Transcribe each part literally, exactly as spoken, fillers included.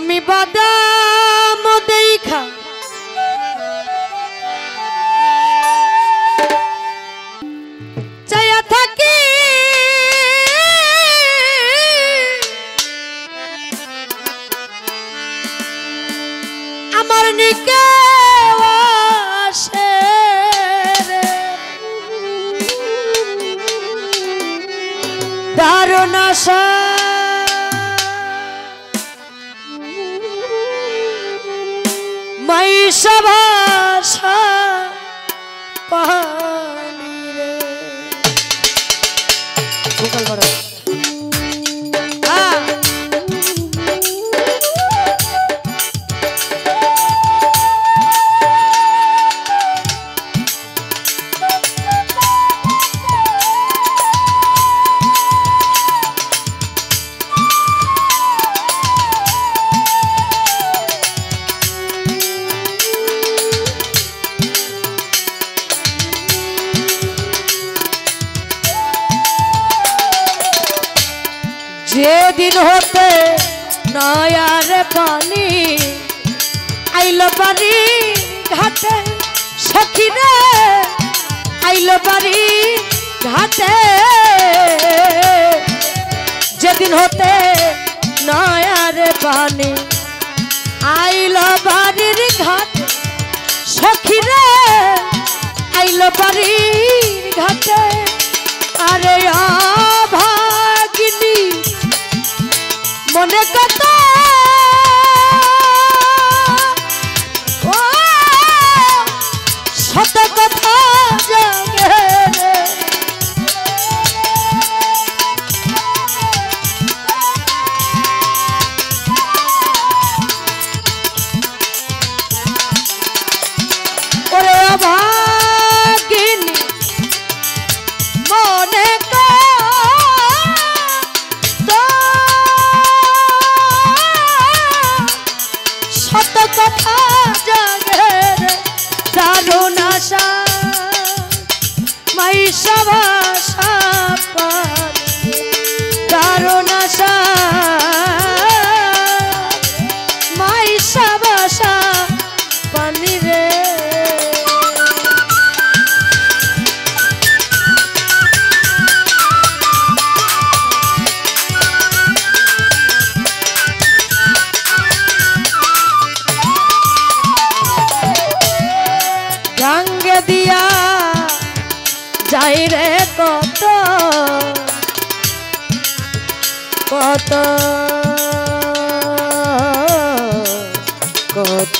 আমি বাদাম দেখা চায়া থাকি আমার নিকে আসে রে দারুণ আশা सभाषा पानी रे गूगल करो दिन होते नया रे पानी आइलो बारी घाटे सखी रे आइलो बारी घाटे जे दिन होते नया रे पानी आइलो बारी घाटे सखी रे आइलो बारी घाटे अरे भागिनी मने कता ओ शत कथा जागे रे ओरे भागिनी मने কত কত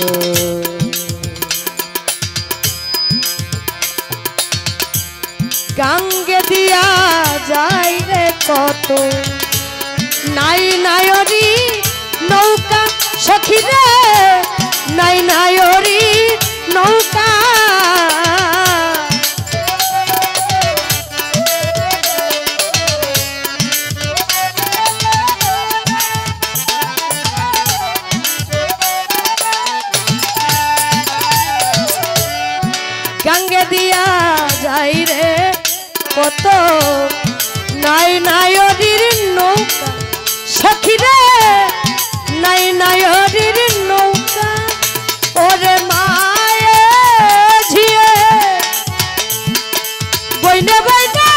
গাঙ্গে দিয়া যায় রে কত নাই নায়রি নৌকা সখী রে নাই নায়রি নৌকা दिया जाई रे कत नाई नायरीर नौका सखी रे नाई नायरीर नौका ओरे माये झिये बइने बइने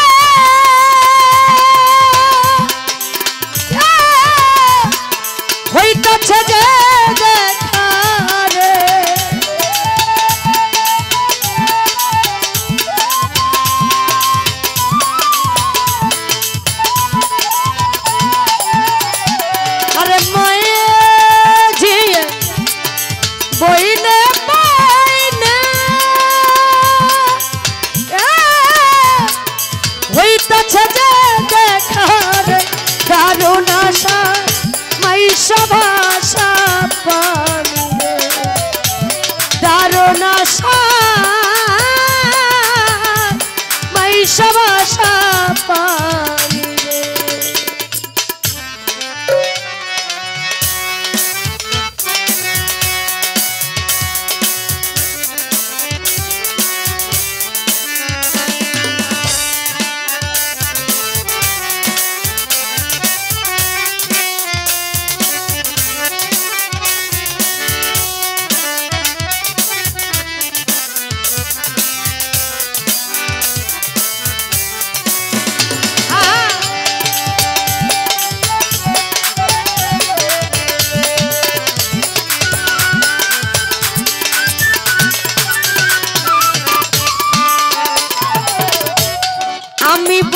होइता छे जे अरे माये जिये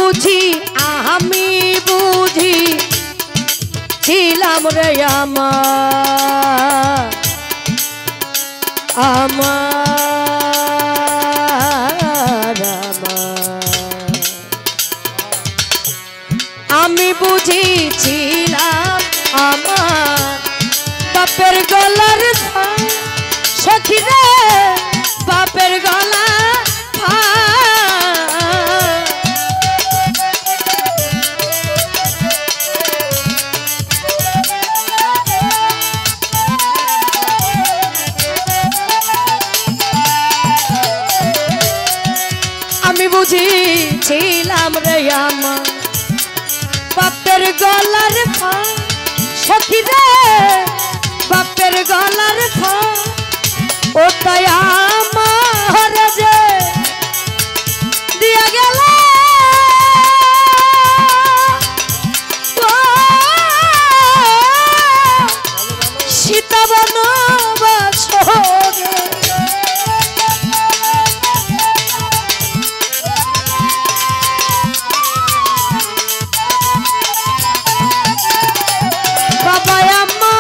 বুঝি আমি বুঝি ছিলাম রে আমার আমার আমি বুঝি ছিলাম আমার বাপের গলার সখী রে বাপের গলা बापेर गलार सखी रे बापेर गलार ओतया महाराजे दिया गेला सीता बनवास भाषा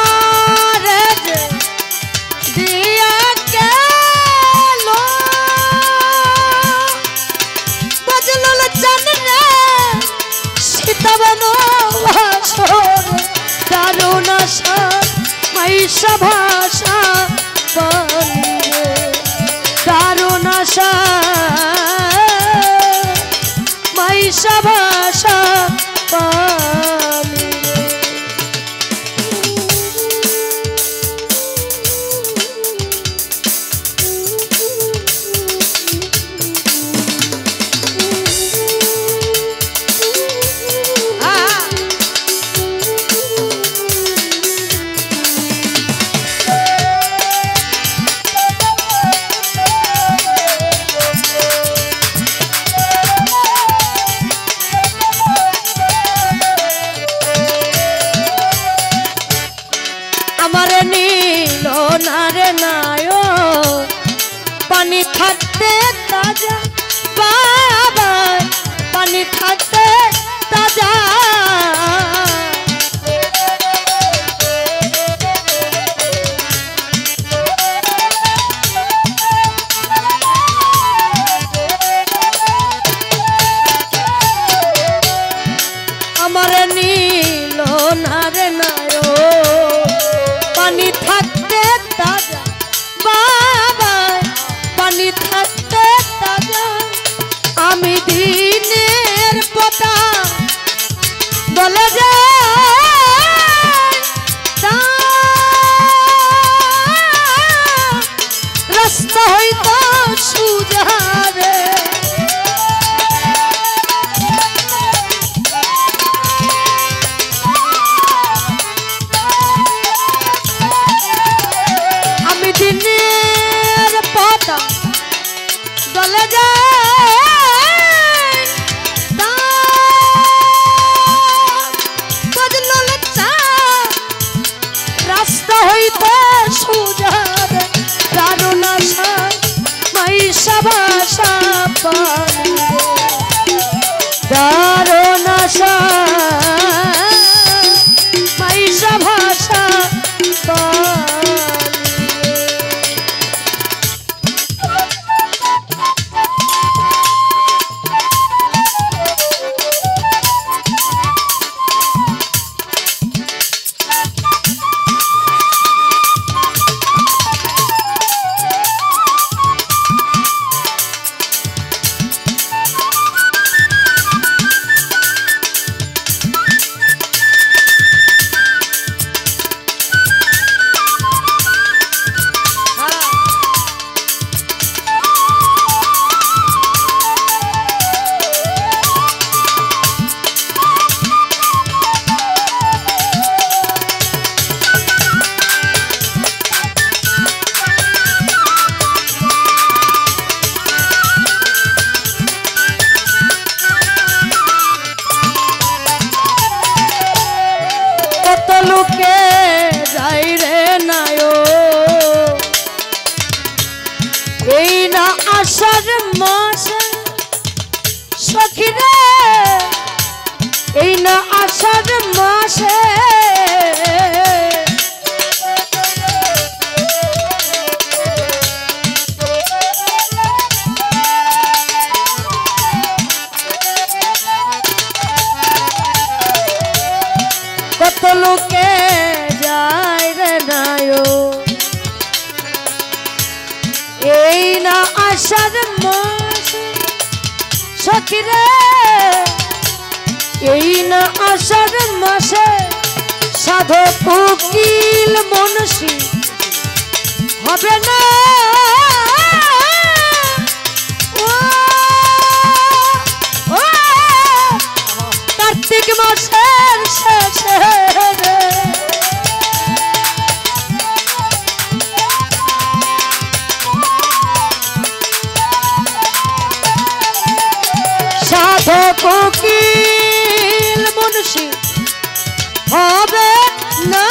बने दारुण आशा माई भाषा बने पानी खाते ताजा बाबा पानी खाते ताजा अमर नीलो नारे नायो पानी खाते ताजा बाबा पानी खाते ताजा आमी दिनेर पोता बोले जा रास्ता होई तो सुजा रे आमी दिनेर पोता चले जाए बदल रास्ता हईते सुजार दारुण आशा माई भाषा दारुण आशा माई भाषा आषाढ़ मास सखी रे ना आषाढ़ मासे कत लोके जाय रे नायो ए ना आषाढ़ मासे सखी रे यही ना आषाढ़ मासे साधक उकिल मनुष्य हबे ना ओ ओ कार्तिक मासे शेषे रे साधक उकिल मुंशी हबे ना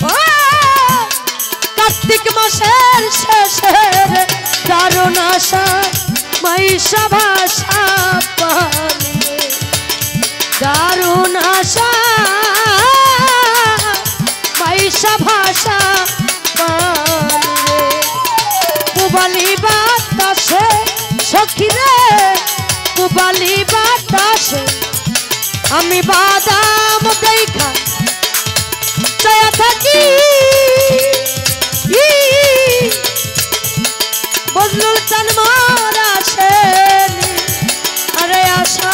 कार्तिक मासेर शेषेर दारुण आशा महिषा भाषा पाले दारुण आशा महिषा भाषा पाले पुबाली बातासे सखी रे पुबाली बतासे आमी बादाम देखा चाया थाकी बजलुल तनमरा से अरे आशा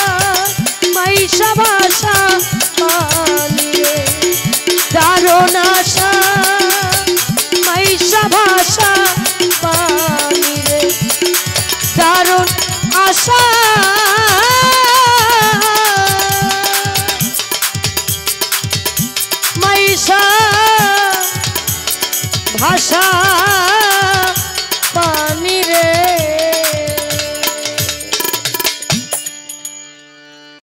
महिषा भाषा पालिए दारुण आशा महिषा भाषा पालिए दारुण आशा भाषा